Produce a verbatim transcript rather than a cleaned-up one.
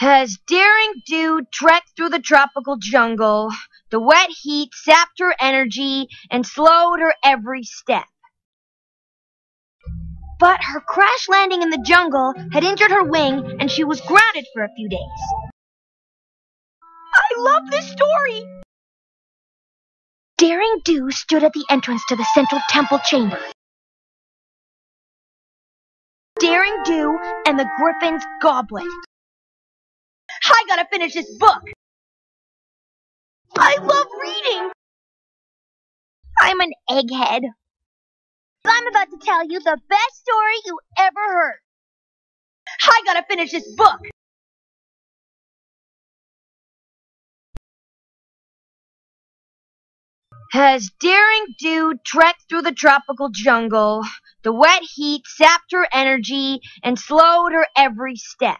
As Daring Do trekked through the tropical jungle, the wet heat sapped her energy and slowed her every step. But her crash landing in the jungle had injured her wing, and she was grounded for a few days. I love this story! Daring Do stood at the entrance to the central temple chamber. Daring Do and the Griffin's Goblet. I gotta finish this book! I love reading! I'm an egghead. I'm about to tell you the best story you ever heard. I gotta finish this book! As Daring Do trekked through the tropical jungle, the wet heat sapped her energy and slowed her every step.